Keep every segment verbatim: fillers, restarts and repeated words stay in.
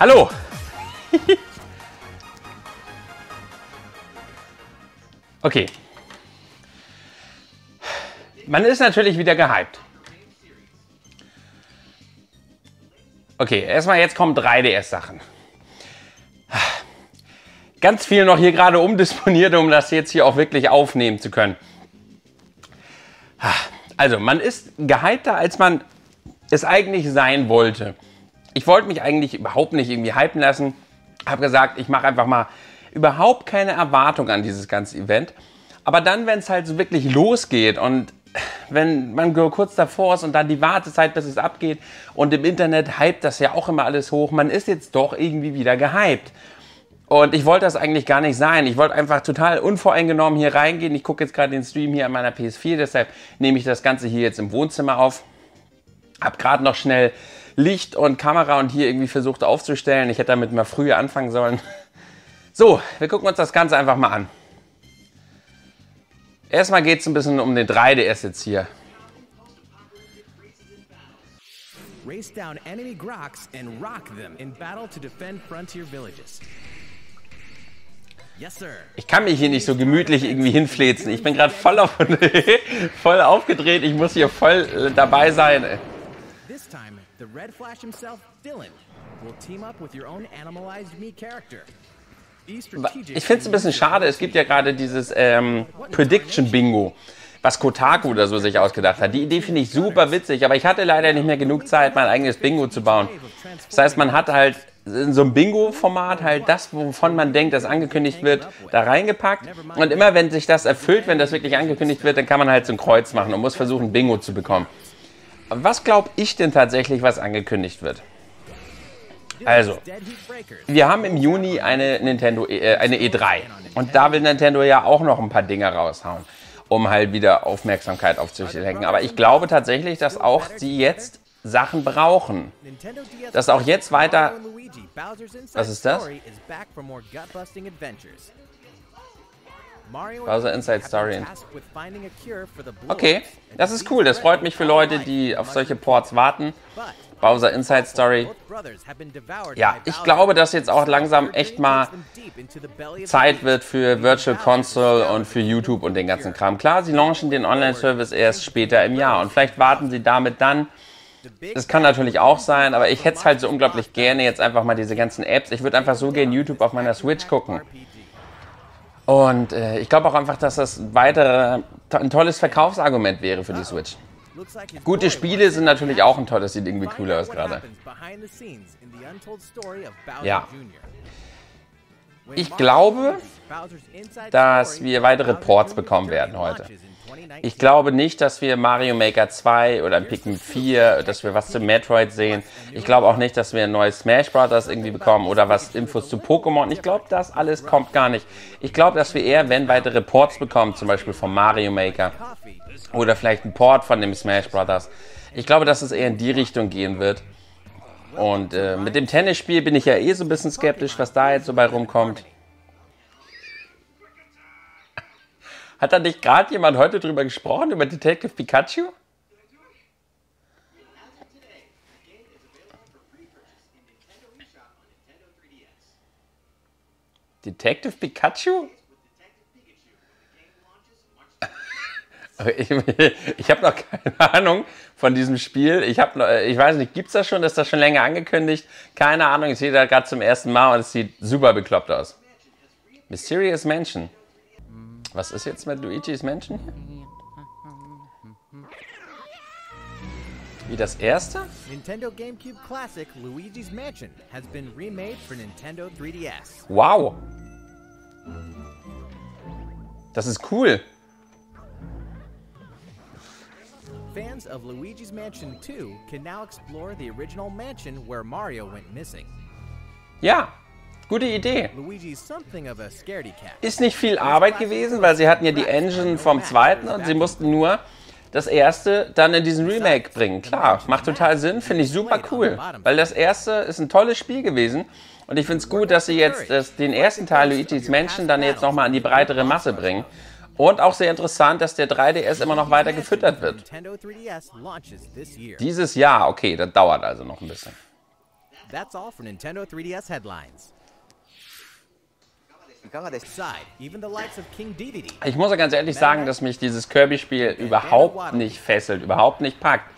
Hallo! Okay. Man ist natürlich wieder gehypt. Okay, erstmal jetzt kommen drei D S-Sachen. Ganz viel noch hier gerade umdisponiert, um das jetzt hier auch wirklich aufnehmen zu können. Also, man ist gehypter, als man es eigentlich sein wollte. Ich wollte mich eigentlich überhaupt nicht irgendwie hypen lassen. Habe gesagt, ich mache einfach mal überhaupt keine Erwartung an dieses ganze Event. Aber dann, wenn es halt so wirklich losgeht und wenn man kurz davor ist und dann die Wartezeit, bis es abgeht und im Internet hypt das ja auch immer alles hoch, man ist jetzt doch irgendwie wieder gehypt. Und ich wollte das eigentlich gar nicht sein. Ich wollte einfach total unvoreingenommen hier reingehen. Ich gucke jetzt gerade den Stream hier an meiner P S vier, deshalb nehme ich das Ganze hier jetzt im Wohnzimmer auf. Hab gerade noch schnell Licht und Kamera und hier irgendwie versucht aufzustellen. Ich hätte damit mal früher anfangen sollen. So, wir gucken uns das Ganze einfach mal an. Erstmal geht es ein bisschen um den drei D S jetzt hier. Race down enemy groks and rock them in battle to defend frontier villages. Ich kann mich hier nicht so gemütlich irgendwie hinfläzen. Ich bin gerade voll, auf, voll aufgedreht. Ich muss hier voll dabei sein. Ich finde es ein bisschen schade. Es gibt ja gerade dieses ähm, Prediction-Bingo, was Kotaku oder so sich ausgedacht hat. Die Idee finde ich super witzig, aber ich hatte leider nicht mehr genug Zeit, mein eigenes Bingo zu bauen. Das heißt, man hat halt in so einem Bingo-Format halt das, wovon man denkt, das angekündigt wird, da reingepackt. Und immer wenn sich das erfüllt, wenn das wirklich angekündigt wird, dann kann man halt so ein Kreuz machen und muss versuchen, Bingo zu bekommen. Was glaube ich denn tatsächlich, was angekündigt wird? Also, wir haben im Juni eine, Nintendo, äh, eine E drei. Und da will Nintendo ja auch noch ein paar Dinge raushauen, um halt wieder Aufmerksamkeit auf sich zu lenken. Aber ich glaube tatsächlich, dass auch sie jetzt Sachen brauchen. Dass auch jetzt weiter... Was ist das? Bowser Inside Story. Okay, das ist cool. Das freut mich für Leute, die auf solche Ports warten. Bowser Inside Story. Ja, ich glaube, dass jetzt auch langsam echt mal Zeit wird für Virtual Console und für YouTube und den ganzen Kram. Klar, sie launchen den Online-Service erst später im Jahr und vielleicht warten sie damit dann. Das kann natürlich auch sein, aber ich hätte es halt so unglaublich gerne jetzt einfach mal diese ganzen Apps. Ich würde einfach so gerne YouTube auf meiner Switch gucken. Und äh, ich glaube auch einfach, dass das weitere ein tolles Verkaufsargument wäre für die Switch. Gute Spiele sind natürlich auch ein tolles, sieht irgendwie cool aus gerade. Ja. Ich glaube, dass wir weitere Ports bekommen werden heute. Ich glaube nicht, dass wir Mario Maker zwei oder ein Pikmin vier, dass wir was zu Metroid sehen. Ich glaube auch nicht, dass wir ein neues Smash Brothers irgendwie bekommen oder was Infos zu Pokémon. Ich glaube, das alles kommt gar nicht. Ich glaube, dass wir eher, wenn weitere Ports bekommen, zum Beispiel von Mario Maker oder vielleicht ein Port von dem Smash Brothers. Ich glaube, dass es eher in die Richtung gehen wird. Und äh, mit dem Tennisspiel bin ich ja eh so ein bisschen skeptisch, was da jetzt so bei rumkommt. Hat da nicht gerade jemand heute drüber gesprochen, über Detective Pikachu? Detective Pikachu? Ich, ich habe noch keine Ahnung von diesem Spiel. Ich, hab noch, ich weiß nicht, gibt es das schon? Ist das schon länger angekündigt? Keine Ahnung, ich sehe da gerade zum ersten Mal und es sieht super bekloppt aus. Mysterious Mansion. Was ist jetzt mit Luigi's Mansion hier? Wie das erste? Nintendo GameCube Classic Luigi's Mansion has been remade for Nintendo drei D S. Wow! Das ist cool! Fans of Luigi's Mansion zwei can now explore the original mansion where Mario went missing. Ja, gute Idee. Ist nicht viel Arbeit gewesen, weil sie hatten ja die Engine vom zweiten und sie mussten nur das erste dann in diesen Remake bringen. Klar, macht total Sinn, finde ich super cool, weil das erste ist ein tolles Spiel gewesen und ich finde es gut, dass sie jetzt das, den ersten Teil Luigi's Mansion dann jetzt nochmal an die breitere Masse bringen. Und auch sehr interessant, dass der drei D S immer noch weiter gefüttert wird. Dieses Jahr, okay, das dauert also noch ein bisschen. That's all for Nintendo three D S headlines. Ich muss ja ganz ehrlich sagen, dass mich dieses Kirby-Spiel überhaupt nicht fesselt, überhaupt nicht packt.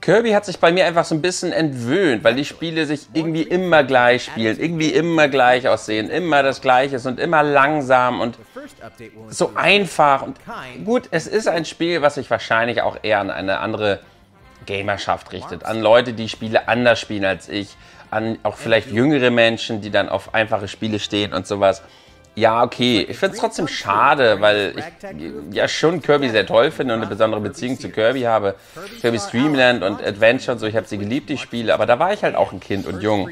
Kirby hat sich bei mir einfach so ein bisschen entwöhnt, weil die Spiele sich irgendwie immer gleich spielen, irgendwie immer gleich aussehen, immer das Gleiche ist und immer langsam und so einfach. Und gut, es ist ein Spiel, was sich wahrscheinlich auch eher an eine andere Gamerschaft richtet, an Leute, die Spiele anders spielen als ich, an auch vielleicht jüngere Menschen, die dann auf einfache Spiele stehen und sowas. Ja, okay, ich finde es trotzdem schade, weil ich ja schon Kirby sehr toll finde und eine besondere Beziehung zu Kirby habe. Kirby's Dream Land und Adventure und so, ich habe sie geliebt, die Spiele, aber da war ich halt auch ein Kind und jung.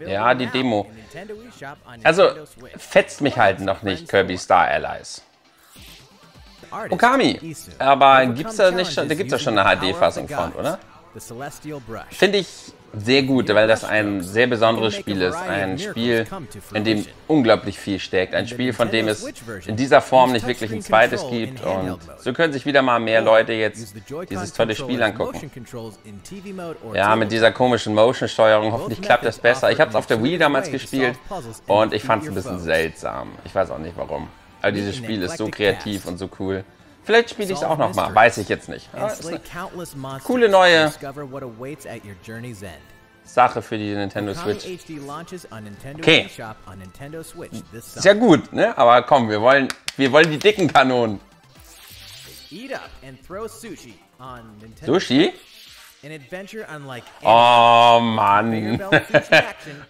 Ja, die Demo. Also, fetzt mich halt noch nicht, Kirby Star Allies. Okami, aber gibt's da nicht schon, da gibt's ja schon eine H D-Fassung von, oder? Finde ich sehr gut, weil das ein sehr besonderes Spiel ist. Ein Spiel, in dem unglaublich viel steckt. Ein Spiel, von dem es in dieser Form nicht wirklich ein zweites gibt. Und so können sich wieder mal mehr Leute jetzt dieses tolle Spiel angucken. Ja, mit dieser komischen Motion-Steuerung. Hoffentlich klappt das besser. Ich habe es auf der Wii damals gespielt und ich fand es ein bisschen seltsam. Ich weiß auch nicht warum. Aber dieses Spiel ist so kreativ und so cool. Vielleicht spiele ich es auch noch mal, weiß ich jetzt nicht. Ja, ist eine coole neue Sache für die Nintendo Switch. Okay, ist ja gut, ne? Aber komm, wir wollen, wir wollen die dicken Kanonen. Sushi? Oh Mann.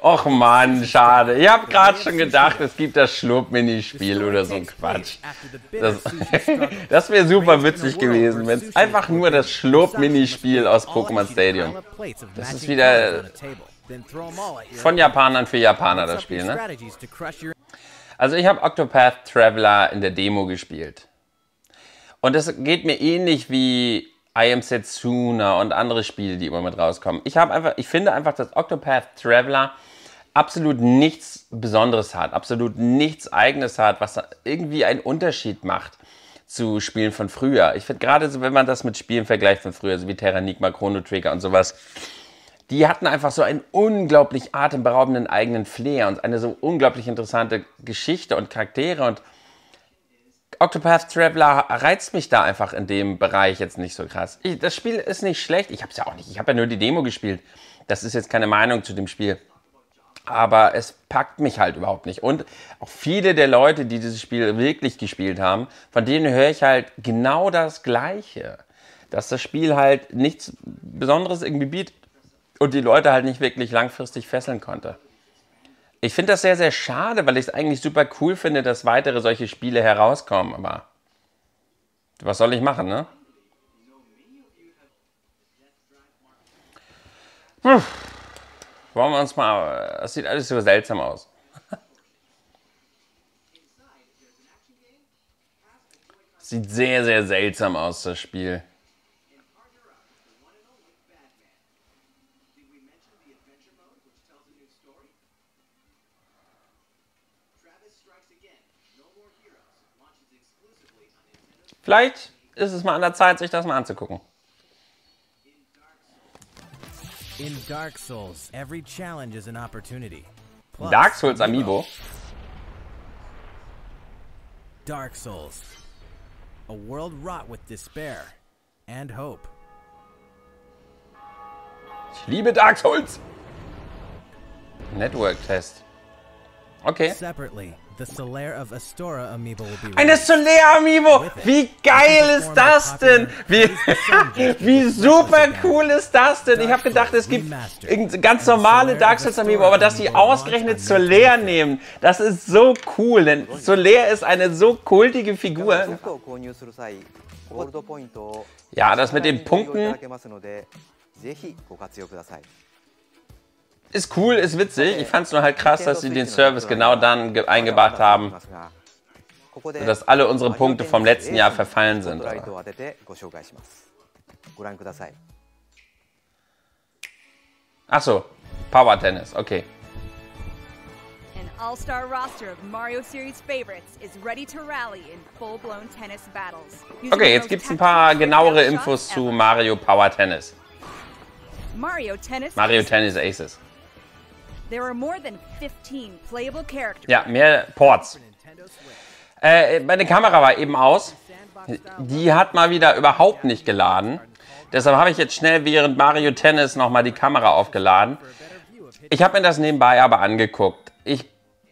Och Mann, schade. Ich habe gerade schon gedacht, es gibt das Schlurp-Minispiel oder so ein Quatsch. Das, das wäre super witzig gewesen, wenn es einfach nur das Schlurp-Minispiel aus Pokémon Stadium. Das ist wieder von Japanern für Japaner das Spiel, ne? Also ich habe Octopath Traveler in der Demo gespielt. Und das geht mir ähnlich wie I Am Setsuna und andere Spiele, die immer mit rauskommen. Ich habe einfach, ich finde einfach, dass Octopath Traveler absolut nichts Besonderes hat, absolut nichts Eigenes hat, was irgendwie einen Unterschied macht zu Spielen von früher. Ich finde gerade, so, wenn man das mit Spielen vergleicht von früher, so wie Terranigma, Chrono Trigger und sowas, die hatten einfach so einen unglaublich atemberaubenden eigenen Flair und eine so unglaublich interessante Geschichte und Charaktere und Octopath Traveler reizt mich da einfach in dem Bereich jetzt nicht so krass. Ich, das Spiel ist nicht schlecht. Ich habe es ja auch nicht. Ich habe ja nur die Demo gespielt. Das ist jetzt keine Meinung zu dem Spiel. Aber es packt mich halt überhaupt nicht. Und auch viele der Leute, die dieses Spiel wirklich gespielt haben, von denen höre ich halt genau das Gleiche. Dass das Spiel halt nichts Besonderes irgendwie bietet und die Leute halt nicht wirklich langfristig fesseln konnte. Ich finde das sehr, sehr schade, weil ich es eigentlich super cool finde, dass weitere solche Spiele herauskommen. Aber was soll ich machen, ne? Hm. Wollen wir uns mal... Das sieht alles so seltsam aus. Sieht sehr, sehr seltsam aus, das Spiel. Vielleicht ist es mal an der Zeit, sich das mal anzugucken. In Dark Souls, every challenge is an opportunity. Dark Souls Amiibo. Dark Souls. A world wrought with despair and hope. Ich liebe Dark Souls. Network Test. Okay. Separately. Eine Solaire Amiibo! Wie geil ist das denn? Wie, wie super cool ist das denn? Ich habe gedacht, es gibt ganz normale Dark Souls Amiibo, aber dass sie ausgerechnet Solaire nehmen, das ist so cool, denn Solaire ist eine so kultige Figur. Ja, das mit den Punkten ist cool, ist witzig. Ich fand es nur halt krass, dass sie den Service genau dann eingebracht haben, dass alle unsere Punkte vom letzten Jahr verfallen sind. Aber. Ach so, Power Tennis, okay. all-star roster of Mario series favorites is ready to rally in full-blown tennis battles. Okay, jetzt gibt's ein paar genauere Infos zu Mario Power Tennis. Mario Tennis. Mario Tennis Aces. There are more than fifteen playable characters. Ja, mehr Ports. Äh, meine Kamera war eben aus. Die hat mal wieder überhaupt nicht geladen. Deshalb habe ich jetzt schnell während Mario Tennis nochmal die Kamera aufgeladen. Ich habe mir das nebenbei aber angeguckt. Ich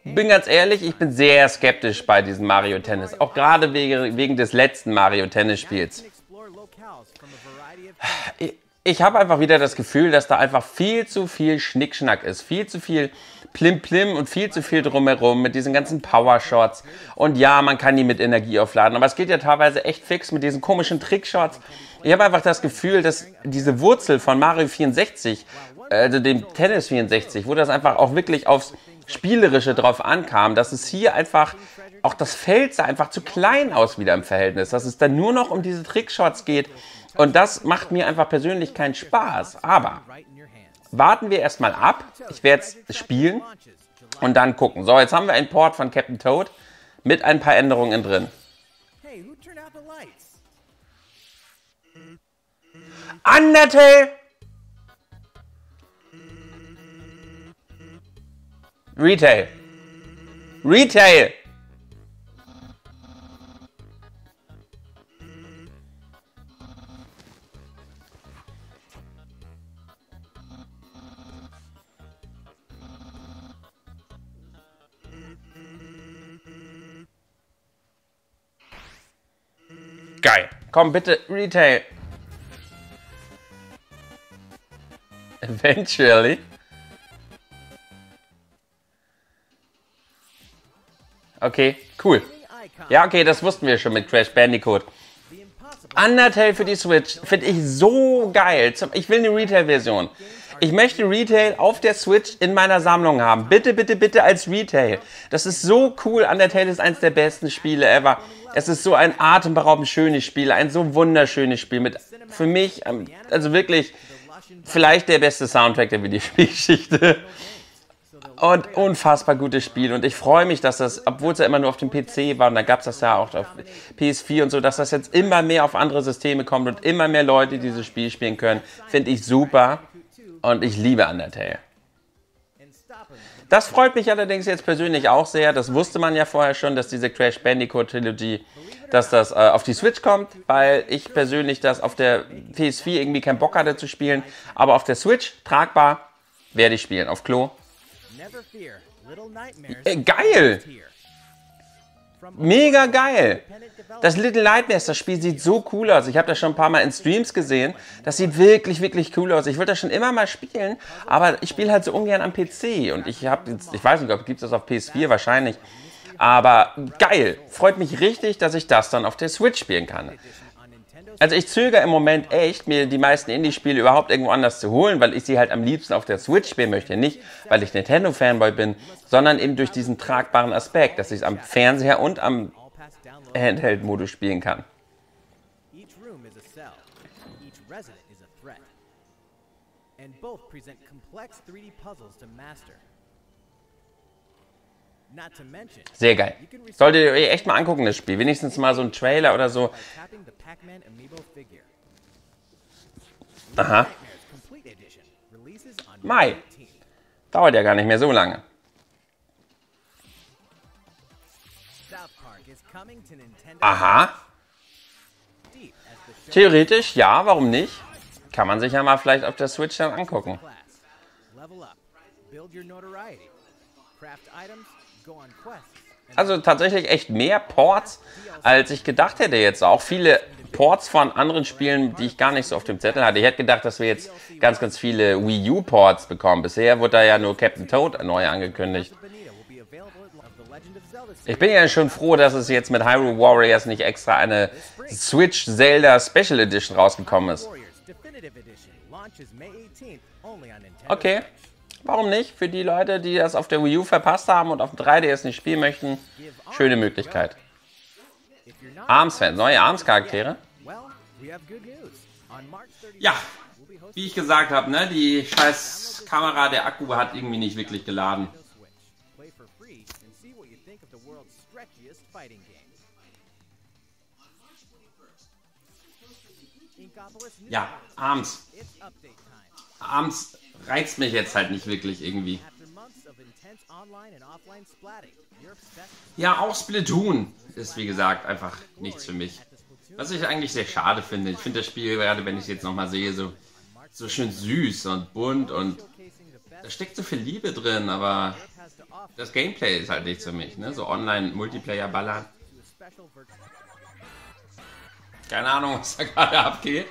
bin ganz ehrlich, ich bin sehr skeptisch bei diesem Mario Tennis. Auch gerade wegen des letzten Mario Tennis Spiels. Ich habe einfach wieder das Gefühl, dass da einfach viel zu viel Schnickschnack ist. Viel zu viel Plim-Plim und viel zu viel drumherum mit diesen ganzen Powershots. Und ja, man kann die mit Energie aufladen, aber es geht ja teilweise echt fix mit diesen komischen Trickshots. Ich habe einfach das Gefühl, dass diese Wurzel von Mario vierundsechzig, also dem Tennis vierundsechzig, wo das einfach auch wirklich aufs Spielerische drauf ankam, dass es hier einfach, auch das Feld sah einfach zu klein aus wieder im Verhältnis, dass es dann nur noch um diese Trickshots geht. Und das macht mir einfach persönlich keinen Spaß. Aber warten wir erstmal ab. Ich werde jetzt spielen und dann gucken. So, jetzt haben wir einen Port von Captain Toad mit ein paar Änderungen drin. Undertale! Retail. Retail! Geil. Komm, bitte, Retail. Eventually. Okay, cool. Ja, okay, das wussten wir schon mit Crash Bandicoot. Undertale für die Switch finde ich so geil. Ich will eine Retail-Version. Ich möchte Retail auf der Switch in meiner Sammlung haben. Bitte, bitte, bitte als Retail. Das ist so cool. Undertale ist eines der besten Spiele ever. Es ist so ein atemberaubend schönes Spiel. Ein so wunderschönes Spiel. Mit, für mich, also wirklich, vielleicht der beste Soundtrack der Videospielgeschichte. Und unfassbar gutes Spiel. Und ich freue mich, dass das, obwohl es ja immer nur auf dem P C war, und dann gab es das ja auch auf P S vier und so, dass das jetzt immer mehr auf andere Systeme kommt und immer mehr Leute dieses Spiel spielen können. Finde ich super. Und ich liebe Undertale. Das freut mich allerdings jetzt persönlich auch sehr. Das wusste man ja vorher schon, dass diese Crash Bandicoot-Trilogie, dass das äh, auf die Switch kommt, weil ich persönlich das auf der P S vier irgendwie keinen Bock hatte zu spielen. Aber auf der Switch, tragbar, werde ich spielen. Auf Klo. Äh, geil! Mega geil! Das Little Nightmares, das Spiel sieht so cool aus. Ich habe das schon ein paar Mal in Streams gesehen. Das sieht wirklich, wirklich cool aus. Ich wollte das schon immer mal spielen, aber ich spiele halt so ungern am P C. Und ich habe jetzt, ich weiß nicht, ob gibt es das auf P S vier wahrscheinlich. Aber geil! Freut mich richtig, dass ich das dann auf der Switch spielen kann. Also ich zögere im Moment echt, mir die meisten Indie-Spiele überhaupt irgendwo anders zu holen, weil ich sie halt am liebsten auf der Switch spielen möchte. Nicht, weil ich Nintendo-Fanboy bin, sondern eben durch diesen tragbaren Aspekt, dass ich es am Fernseher und am Handheld-Modus spielen kann. Sehr geil. Solltet ihr euch echt mal angucken, das Spiel. Wenigstens mal so ein Trailer oder so. Aha. Mai. Dauert ja gar nicht mehr so lange. Aha. Theoretisch, ja, warum nicht? Kann man sich ja mal vielleicht auf der Switch dann angucken. Also tatsächlich echt mehr Ports, als ich gedacht hätte jetzt. Auch viele Ports von anderen Spielen, die ich gar nicht so auf dem Zettel hatte. Ich hätte gedacht, dass wir jetzt ganz, ganz viele Wii U Ports bekommen. Bisher wurde da ja nur Captain Toad neu angekündigt. Ich bin ja schon froh, dass es jetzt mit Hyrule Warriors nicht extra eine Switch Zelda Special Edition rausgekommen ist. Okay. Warum nicht? Für die Leute, die das auf der Wii U verpasst haben und auf dem drei D S nicht spielen möchten, schöne Möglichkeit. Arms-Fans, neue Arms-Charaktere. Ja, wie ich gesagt habe, ne, die scheiß Kamera, der Akku hat irgendwie nicht wirklich geladen. stretchiest fighting games. Ja, abends. Abends reizt mich jetzt halt nicht wirklich irgendwie. Ja, auch Splatoon ist wie gesagt einfach nichts für mich. Was ich eigentlich sehr schade finde. Ich finde das Spiel, gerade wenn ich es jetzt nochmal sehe, so, so schön süß und bunt und da steckt so viel Liebe drin, aber das Gameplay ist halt nichts für mich, ne? So Online-Multiplayer-Ballern. Keine Ahnung, was da gerade abgeht.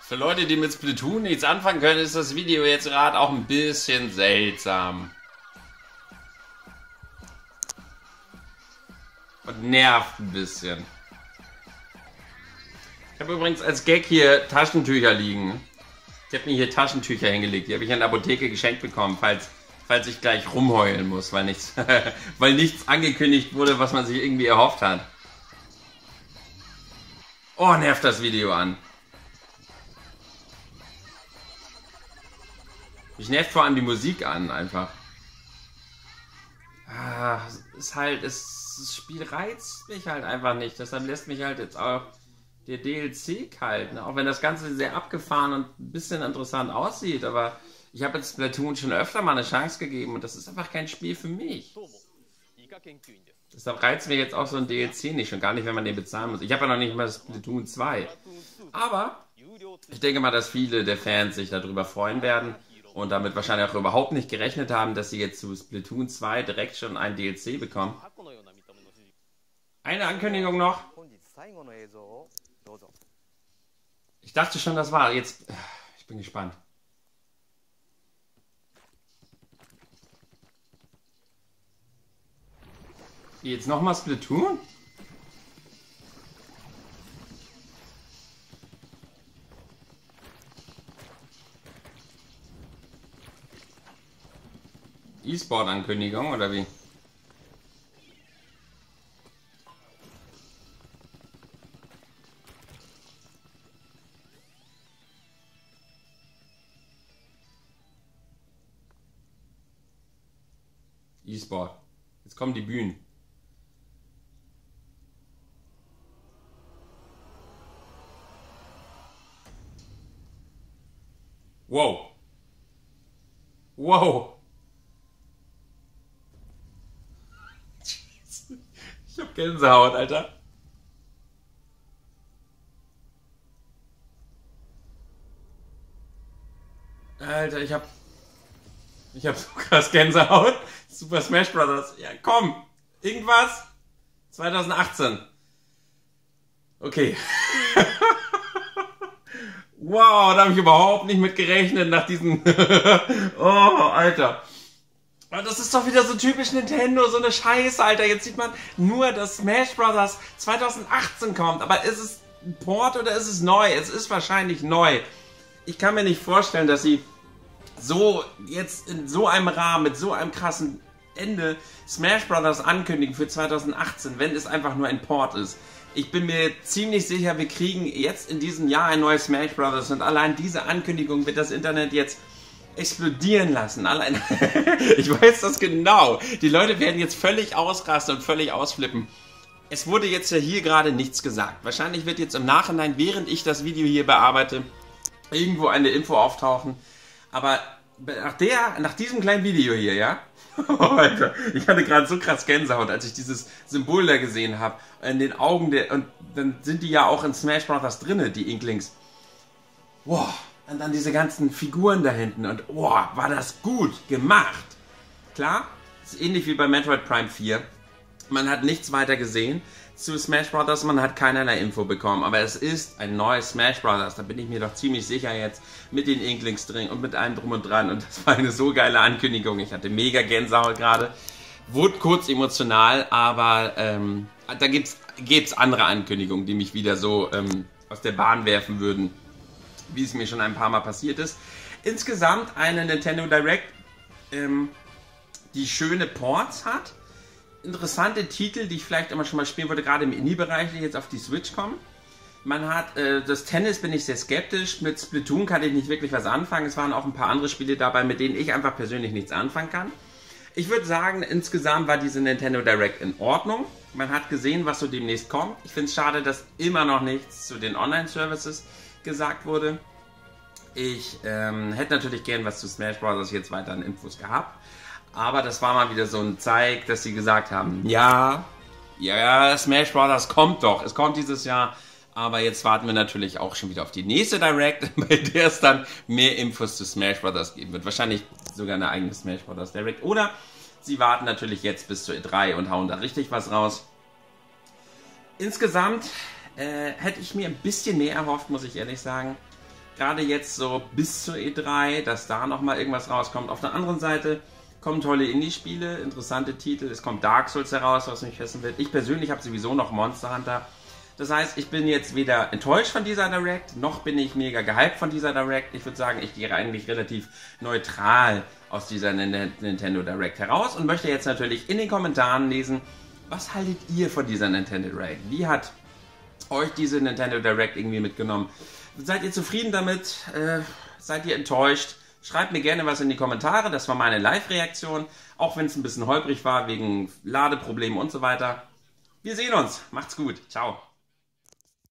Für Leute, die mit Splatoon nichts anfangen können, ist das Video jetzt gerade auch ein bisschen seltsam. Und nervt ein bisschen. Ich habe übrigens als Gag hier Taschentücher liegen. Ich habe mir hier Taschentücher hingelegt. Die habe ich in der Apotheke geschenkt bekommen, falls, falls ich gleich rumheulen muss, weil nichts, weil nichts angekündigt wurde, was man sich irgendwie erhofft hat. Oh, nervt das Video an. Mich nervt vor allem die Musik an, einfach. Ah, ist halt, ist... Das Spiel reizt mich halt einfach nicht. Deshalb lässt mich halt jetzt auch der D L C kalt. Ne? Auch wenn das Ganze sehr abgefahren und ein bisschen interessant aussieht. Aber ich habe jetzt Splatoon schon öfter mal eine Chance gegeben. Und das ist einfach kein Spiel für mich. Deshalb reizt mich jetzt auch so ein D L C nicht. Und gar nicht, wenn man den bezahlen muss. Ich habe ja noch nicht mal Splatoon zwei. Aber ich denke mal, dass viele der Fans sich darüber freuen werden. Und damit wahrscheinlich auch überhaupt nicht gerechnet haben, dass sie jetzt zu Splatoon zwei direkt schon ein D L C bekommen. Eine Ankündigung noch. Ich dachte schon, das war. Jetzt. Ich bin gespannt. Jetzt nochmal Splatoon? E-Sport-Ankündigung oder wie? E-Sport. Jetzt kommen die Bühnen. Wow. Wow. Ich hab Gänsehaut, Alter. Alter, ich hab... Ich hab so krass Gänsehaut. Super Smash Brothers. Ja, komm. Irgendwas. zwanzig achtzehn. Okay. Wow, da habe ich überhaupt nicht mit gerechnet nach diesem... Oh, Alter. Das ist doch wieder so typisch Nintendo, so eine Scheiße, Alter. Jetzt sieht man nur, dass Smash Brothers zwanzig achtzehn kommt. Aber ist es ein Port oder ist es neu? Es ist wahrscheinlich neu. Ich kann mir nicht vorstellen, dass sie... so jetzt in so einem Rahmen, mit so einem krassen Ende Smash Brothers ankündigen für zwanzig achtzehn, wenn es einfach nur ein Port ist. Ich bin mir ziemlich sicher, wir kriegen jetzt in diesem Jahr ein neues Smash Brothers und allein diese Ankündigung wird das Internet jetzt explodieren lassen. Allein ich weiß das genau. Die Leute werden jetzt völlig ausrasten und völlig ausflippen. Es wurde jetzt ja hier gerade nichts gesagt. Wahrscheinlich wird jetzt im Nachhinein, während ich das Video hier bearbeite, irgendwo eine Info auftauchen. Aber nach, der, nach diesem kleinen Video hier, ja? Oh, Alter, ich hatte gerade so krass Gänsehaut, als ich dieses Symbol da gesehen habe. In den Augen der... Und dann sind die ja auch in Smash Brothers drinne, die Inklings. Wow. Und dann diese ganzen Figuren da hinten. Und wow, war das gut gemacht. Klar, ist ähnlich wie bei Metroid Prime vier. Man hat nichts weiter gesehen zu Smash Brothers, man hat keinerlei Info bekommen, aber es ist ein neues Smash Brothers, da bin ich mir doch ziemlich sicher jetzt, mit den Inklings drin und mit allem drum und dran und das war eine so geile Ankündigung, ich hatte mega Gänsehaut gerade, wurde kurz emotional, aber ähm, da gibt's, gibt's andere Ankündigungen, die mich wieder so ähm, aus der Bahn werfen würden, wie es mir schon ein paar Mal passiert ist. Insgesamt eine Nintendo Direct, ähm, die schöne Ports hat, interessante Titel, die ich vielleicht immer schon mal spielen wollte, gerade im Indie-Bereich, die jetzt auf die Switch kommen. Man hat, äh, das Tennis bin ich sehr skeptisch, mit Splatoon kann ich nicht wirklich was anfangen. Es waren auch ein paar andere Spiele dabei, mit denen ich einfach persönlich nichts anfangen kann. Ich würde sagen, insgesamt war diese Nintendo Direct in Ordnung. Man hat gesehen, was so demnächst kommt. Ich finde es schade, dass immer noch nichts zu den Online-Services gesagt wurde. Ich ähm, hätte natürlich gern was zu Smash Brothers jetzt weiter an Infos gehabt. Aber das war mal wieder so ein Zeig, dass sie gesagt haben, ja, ja, Smash Brothers kommt doch. Es kommt dieses Jahr. Aber jetzt warten wir natürlich auch schon wieder auf die nächste Direct, bei der es dann mehr Infos zu Smash Brothers geben wird. Wahrscheinlich sogar eine eigene Smash Brothers Direct. Oder sie warten natürlich jetzt bis zur E drei und hauen da richtig was raus. Insgesamt äh, hätte ich mir ein bisschen mehr erhofft, muss ich ehrlich sagen. Gerade jetzt so bis zur E drei, dass da nochmal irgendwas rauskommt. Auf der anderen Seite kommen tolle Indie-Spiele, interessante Titel. Es kommt Dark Souls heraus, was mich fesseln wird. Ich persönlich habe sowieso noch Monster Hunter. Das heißt, ich bin jetzt weder enttäuscht von dieser Direct, noch bin ich mega gehypt von dieser Direct. Ich würde sagen, ich gehe eigentlich relativ neutral aus dieser Nintendo Direct heraus und möchte jetzt natürlich in den Kommentaren lesen, was haltet ihr von dieser Nintendo Direct? Wie hat euch diese Nintendo Direct irgendwie mitgenommen? Seid ihr zufrieden damit? Äh, seid ihr enttäuscht? Schreibt mir gerne was in die Kommentare. Das war meine Live-Reaktion, auch wenn es ein bisschen holprig war wegen Ladeproblemen und so weiter. Wir sehen uns. Macht's gut. Ciao.